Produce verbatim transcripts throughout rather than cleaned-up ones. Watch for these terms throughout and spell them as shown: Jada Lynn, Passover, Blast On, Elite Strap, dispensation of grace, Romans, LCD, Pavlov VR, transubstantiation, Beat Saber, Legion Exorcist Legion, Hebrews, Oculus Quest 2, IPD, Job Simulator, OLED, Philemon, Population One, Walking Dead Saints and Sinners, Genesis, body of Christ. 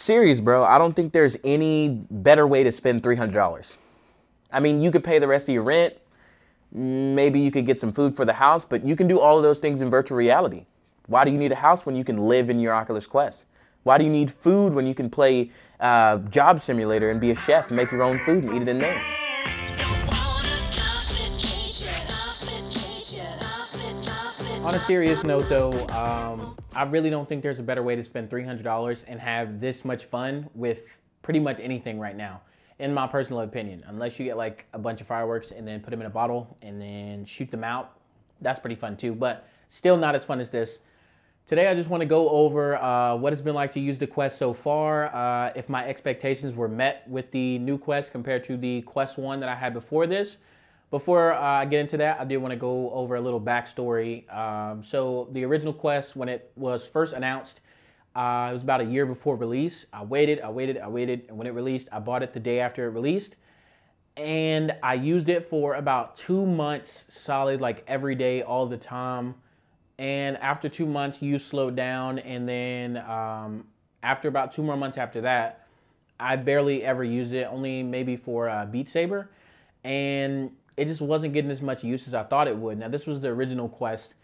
serious, bro. I don't think there's any better way to spend three hundred dollars. I mean, you could pay the rest of your rent. Maybe you could get some food for the house, but you can do all of those things in virtual reality. Why do you need a house when you can live in your Oculus Quest? Why do you need food when you can play uh, Job Simulator and be a chef and make your own food and eat it in there? On a serious note though, um, I really don't think there's a better way to spend three hundred dollars and have this much fun with pretty much anything right now, in my personal opinion. Unless you get like a bunch of fireworks and then put them in a bottle and then shoot them out. That's pretty fun too, but still not as fun as this. Today I just want to go over uh, what it's been like to use the Quest so far, uh, if my expectations were met with the new Quest compared to the Quest one that I had before this. Before uh, I get into that, I do want to go over a little backstory. Um, so the original Quest, when it was first announced, uh, it was about a year before release. I waited, I waited, I waited, and when it released, I bought it the day after it released. And I used it for about two months solid, like every day, all the time. And after two months, you slowed down. And then um, after about two more months after that, I barely ever used it, only maybe for uh, Beat Saber. And it just wasn't getting as much use as I thought it would. Now, this was the original Quest,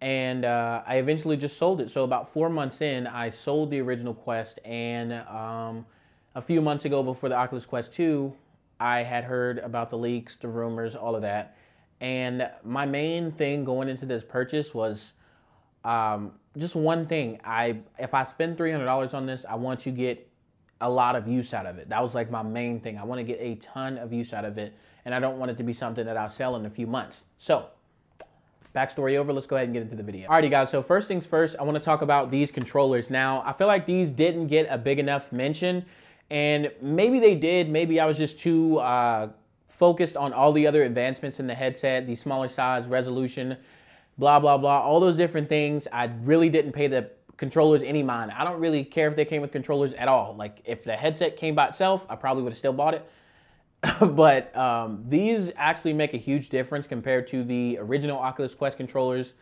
and uh, I eventually just sold it. So about four months in, I sold the original Quest, and um, a few months ago before the Oculus Quest two, I had heard about the leaks, the rumors, all of that. And my main thing going into this purchase was um, just one thing. I, if I spend three hundred dollars on this, I want to get a lot of use out of it. That was like my main thing. I want to get a ton of use out of it, and I don't want it to be something that I'll sell in a few months. So, backstory over, let's go ahead and get into the video. Alrighty guys, so first things first, I want to talk about these controllers. Now, I feel like these didn't get a big enough mention, and maybe they did, maybe I was just too uh, focused on all the other advancements in the headset, the smaller size, resolution, blah, blah, blah, all those different things. I really didn't pay the controllers any mind. I don't really care if they came with controllers at all. Like if the headset came by itself, I probably would have still bought it. But um, these actually make a huge difference compared to the original Oculus Quest controllers.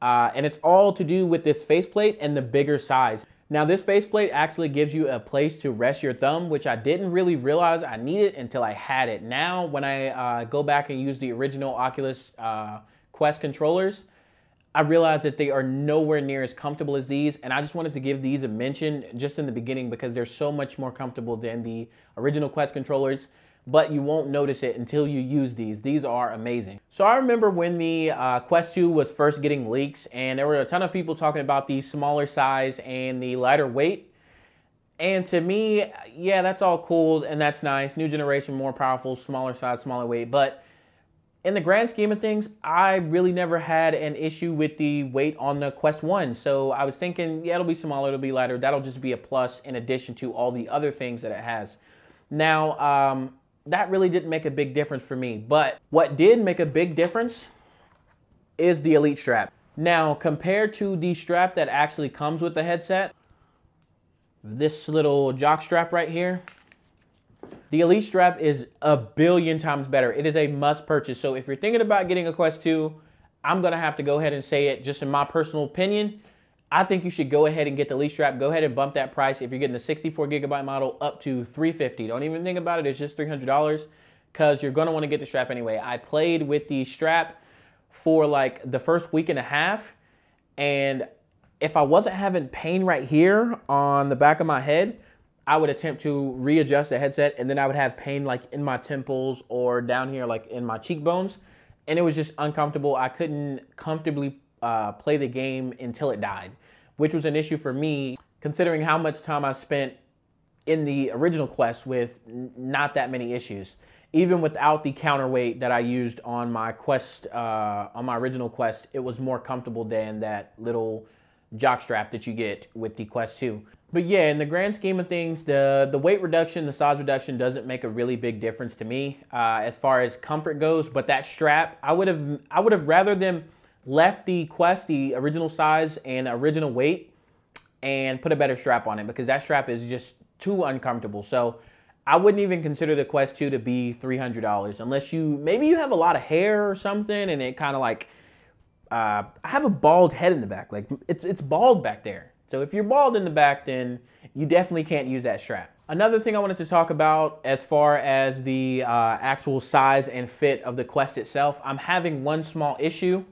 Uh, and it's all to do with this faceplate and the bigger size. Now this faceplate actually gives you a place to rest your thumb, which I didn't really realize I needed until I had it. Now when I uh, go back and use the original Oculus uh, Quest controllers, I realized that they are nowhere near as comfortable as these, and I just wanted to give these a mention just in the beginning because they're so much more comfortable than the original Quest controllers, but you won't notice it until you use these. These are amazing. So I remember when the uh, Quest two was first getting leaks, and there were a ton of people talking about the smaller size and the lighter weight. And to me, yeah, that's all cool and that's nice. New generation, more powerful, smaller size, smaller weight, but in the grand scheme of things, I really never had an issue with the weight on the Quest one. So I was thinking, yeah, it'll be smaller, it'll be lighter. That'll just be a plus in addition to all the other things that it has. Now, um, that really didn't make a big difference for me. But what did make a big difference is the Elite Strap. Now, compared to the strap that actually comes with the headset, this little jock strap right here, the Elite Strap is a billion times better. It is a must purchase. So if you're thinking about getting a Quest two, I'm gonna have to go ahead and say it, just in my personal opinion, I think you should go ahead and get the Elite Strap. Go ahead and bump that price if you're getting the sixty-four gigabyte model up to three hundred fifty dollars. Don't even think about it, it's just three hundred dollars because you're gonna wanna get the strap anyway. I played with the strap for like the first week and a half, and if I wasn't having pain right here on the back of my head, I would attempt to readjust the headset, and then I would have pain like in my temples or down here like in my cheekbones, and it was just uncomfortable. I couldn't comfortably uh, play the game until it died, which was an issue for me considering how much time I spent in the original Quest with not that many issues, even without the counterweight that I used on my Quest, uh, on my original Quest. It was more comfortable than that little jock strap that you get with the Quest two. But yeah, in the grand scheme of things, the, the weight reduction, the size reduction doesn't make a really big difference to me uh, as far as comfort goes. But that strap, I would have I would have rather them left the Quest, the original size and original weight, and put a better strap on it because that strap is just too uncomfortable. So I wouldn't even consider the Quest two to be three hundred dollars unless you, maybe you have a lot of hair or something and it kind of like, uh, I have a bald head in the back. Like it's, it's bald back there. So if you're bald in the back, then you definitely can't use that strap. Another thing I wanted to talk about as far as the uh, actual size and fit of the Quest itself, I'm having one small issue.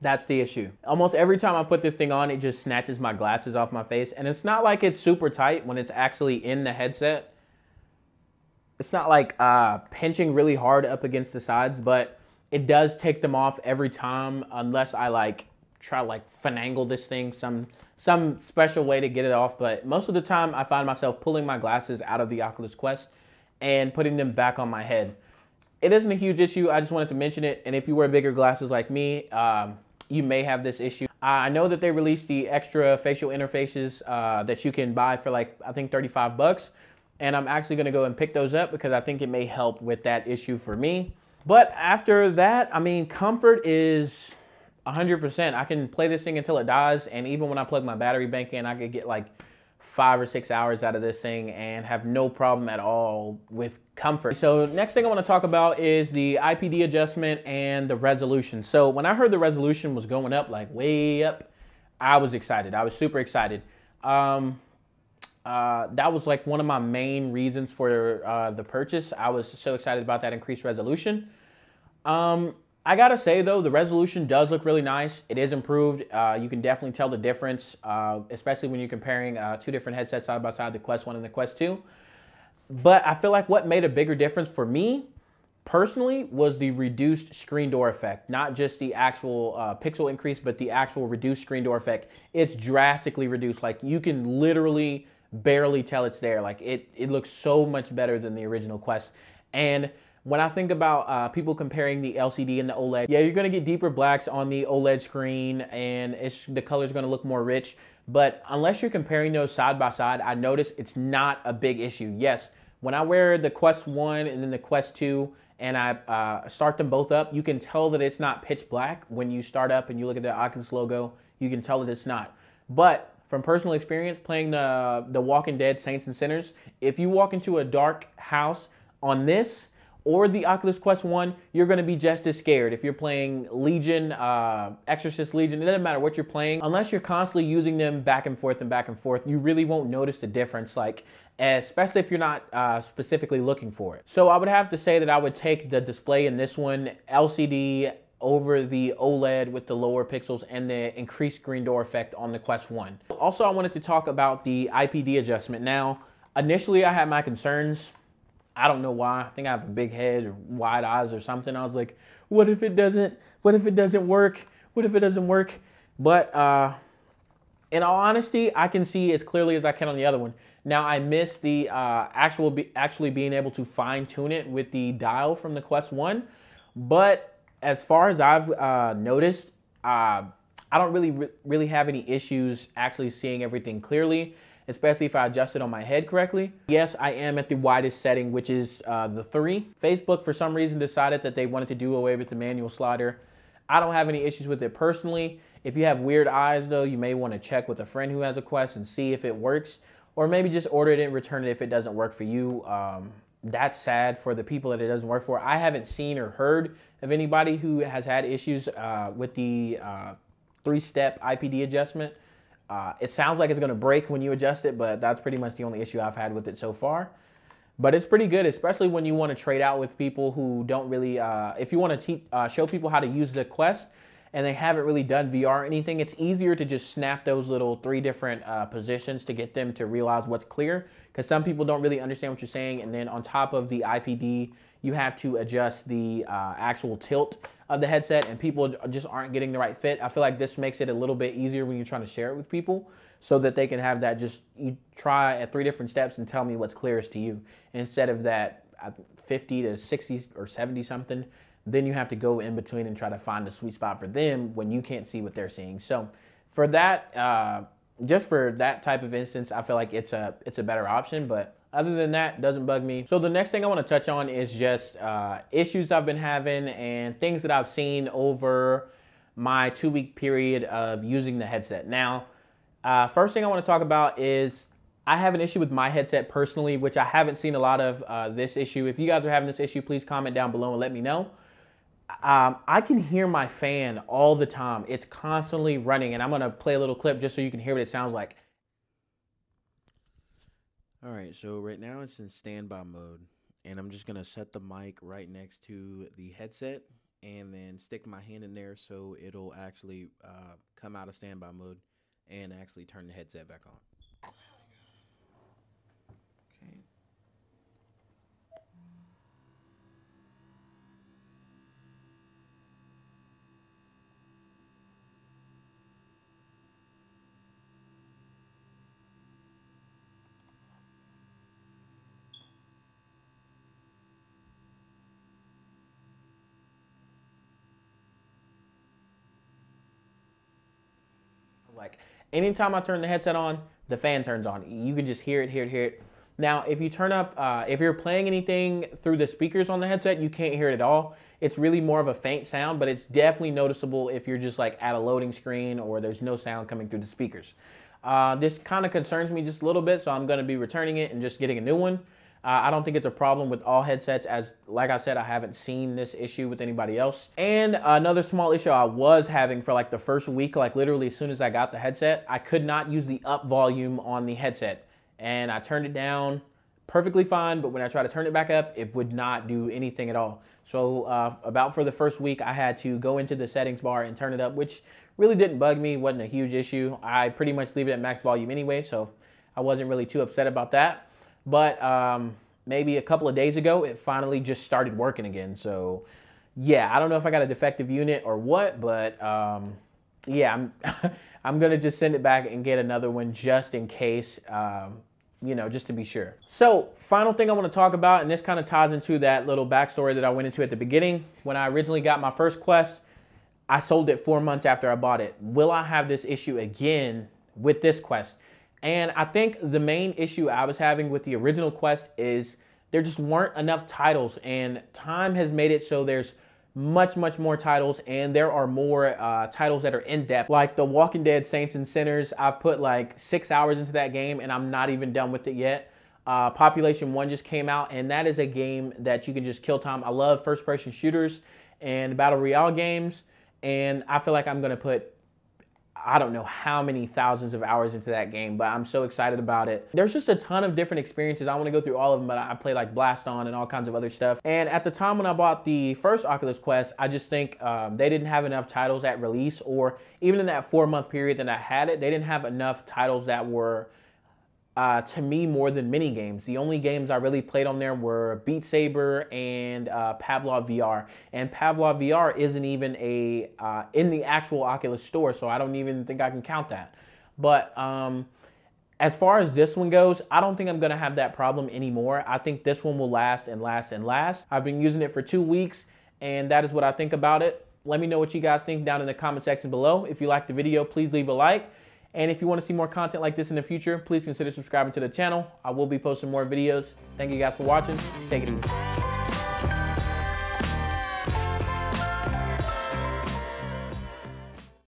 That's the issue. Almost every time I put this thing on, it just snatches my glasses off my face. And it's not like it's super tight when it's actually in the headset. It's not like uh, pinching really hard up against the sides, but it does take them off every time unless I like try to like finagle this thing some, some special way to get it off. But most of the time I find myself pulling my glasses out of the Oculus Quest and putting them back on my head. It isn't a huge issue. I just wanted to mention it. And if you wear bigger glasses like me, um, you may have this issue. I know that they released the extra facial interfaces uh, that you can buy for like, I think thirty-five bucks. And I'm actually gonna go and pick those up because I think it may help with that issue for me. But after that, I mean, comfort is one hundred percent. I can play this thing until it dies. And even when I plug my battery bank in, I could get like five or six hours out of this thing and have no problem at all with comfort. So next thing I want to talk about is the I P D adjustment and the resolution. So when I heard the resolution was going up, like way up, I was excited. I was super excited. Um, uh, that was like one of my main reasons for uh, the purchase. I was so excited about that increased resolution. Um, I gotta say though, the resolution does look really nice. It is improved. Uh, you can definitely tell the difference, uh, especially when you're comparing uh, two different headsets side by side, the Quest one and the Quest two. But I feel like what made a bigger difference for me personally was the reduced screen door effect. Not just the actual uh, pixel increase, but the actual reduced screen door effect. It's drastically reduced. Like you can literally barely tell it's there. Like it, it looks so much better than the original Quest. And when I think about uh, people comparing the L C D and the OLED, yeah, you're gonna get deeper blacks on the OLED screen and it's, the color's gonna look more rich. But unless you're comparing those side by side, I notice it's not a big issue. Yes, when I wear the Quest one and then the Quest two and I uh, start them both up, you can tell that it's not pitch black. When you start up and you look at the Oculus logo, you can tell that it's not. But from personal experience playing the, the Walking Dead Saints and Sinners, if you walk into a dark house on this, or the Oculus Quest one, you're gonna be just as scared. If you're playing Legion, uh, Exorcist Legion, it doesn't matter what you're playing, unless you're constantly using them back and forth and back and forth, you really won't notice the difference, like, especially if you're not uh, specifically looking for it. So I would have to say that I would take the display in this one, L C D over the OLED with the lower pixels and the increased screen door effect on the Quest one. Also, I wanted to talk about the I P D adjustment. Now, initially I had my concerns. I don't know why. I think I have a big head or wide eyes or something. I was like, what if it doesn't, what if it doesn't work? What if it doesn't work? But uh, in all honesty, I can see as clearly as I can on the other one. Now I miss the uh, actual be actually being able to fine tune it with the dial from the Quest one. But as far as I've uh, noticed, uh, I don't really, re really have any issues actually seeing everything clearly, especially if I adjust it on my head correctly. Yes, I am at the widest setting, which is uh, the three. Facebook, for some reason, decided that they wanted to do away with the manual slider. I don't have any issues with it personally. If you have weird eyes, though, you may want to check with a friend who has a Quest and see if it works, or maybe just order it and return it if it doesn't work for you. Um, that's sad for the people that it doesn't work for. I haven't seen or heard of anybody who has had issues uh, with the uh, three-step I P D adjustment. Uh, it sounds like it's gonna break when you adjust it, but that's pretty much the only issue I've had with it so far. But it's pretty good, especially when you wanna trade out with people who don't really, uh, if you wanna te uh, show people how to use the Quest and they haven't really done V R or anything, it's easier to just snap those little three different uh, positions to get them to realize what's clear, because some people don't really understand what you're saying. And then on top of the I P D, you have to adjust the uh, actual tilt of the headset, and people just aren't getting the right fit. I feel like this makes it a little bit easier when you're trying to share it with people so that they can have that just, you try at three different steps and tell me what's clearest to you. Instead of that fifty to sixty or seventy something, then you have to go in between and try to find a sweet spot for them when you can't see what they're seeing. So for that, uh, just for that type of instance, I feel like it's a, it's a better option, but other than that, doesn't bug me. So the next thing I want to touch on is just uh, issues I've been having and things that I've seen over my two week period of using the headset. Now, uh, first thing I want to talk about is I have an issue with my headset personally, which I haven't seen a lot of uh, this issue. If you guys are having this issue, please comment down below and let me know. Um, I can hear my fan all the time. It's constantly running, and I'm gonna play a little clip just so you can hear what it sounds like. All right, so right now it's in standby mode, and I'm just gonna set the mic right next to the headset and then stick my hand in there so it'll actually uh, come out of standby mode and actually turn the headset back on. Like anytime I turn the headset on, the fan turns on. You can just hear it, hear it, hear it. Now, if you turn up, uh, if you're playing anything through the speakers on the headset, you can't hear it at all. It's really more of a faint sound, but it's definitely noticeable if you're just like at a loading screen or there's no sound coming through the speakers. Uh, this kind of concerns me just a little bit, so I'm going to be returning it and just getting a new one. Uh, I don't think it's a problem with all headsets, as like I said, I haven't seen this issue with anybody else. And another small issue I was having for like the first week, like literally as soon as I got the headset, I could not use the up volume on the headset. And I turned it down perfectly fine, but when I tried to turn it back up, it would not do anything at all. So uh, about for the first week, I had to go into the settings bar and turn it up, which really didn't bug me, wasn't a huge issue. I pretty much leave it at max volume anyway, so I wasn't really too upset about that. But um, maybe a couple of days ago, it finally just started working again. So yeah, I don't know if I got a defective unit or what, but um, yeah, I'm, I'm gonna just send it back and get another one just in case, um, you know, just to be sure. So final thing I wanna talk about, and this kind of ties into that little backstory that I went into at the beginning. When I originally got my first Quest, I sold it four months after I bought it. Will I have this issue again with this Quest? And I think the main issue I was having with the original Quest is there just weren't enough titles, and time has made it so there's much, much more titles, and there are more uh, titles that are in-depth. Like the Walking Dead Saints and Sinners, I've put like six hours into that game, and I'm not even done with it yet. Uh, Population One just came out, and that is a game that you can just kill time. I love first-person shooters and battle royale games, and I feel like I'm gonna put I don't know how many thousands of hours into that game, but I'm so excited about it. There's just a ton of different experiences. I want to go through all of them, but I play like Blast On and all kinds of other stuff. And at the time when I bought the first Oculus Quest, I just think um, they didn't have enough titles at release, or even in that four month period that I had it, they didn't have enough titles that were, uh, to me, more than mini games. The only games I really played on there were Beat Saber and uh, Pavlov V R. And Pavlov V R isn't even a uh, in the actual Oculus store, so I don't even think I can count that. But um, as far as this one goes, I don't think I'm gonna have that problem anymore. I think this one will last and last and last. I've been using it for two weeks, and that is what I think about it. Let me know what you guys think down in the comment section below. If you liked the video, please leave a like. And if you want to see more content like this in the future, please consider subscribing to the channel. I will be posting more videos. Thank you guys for watching. Take it easy.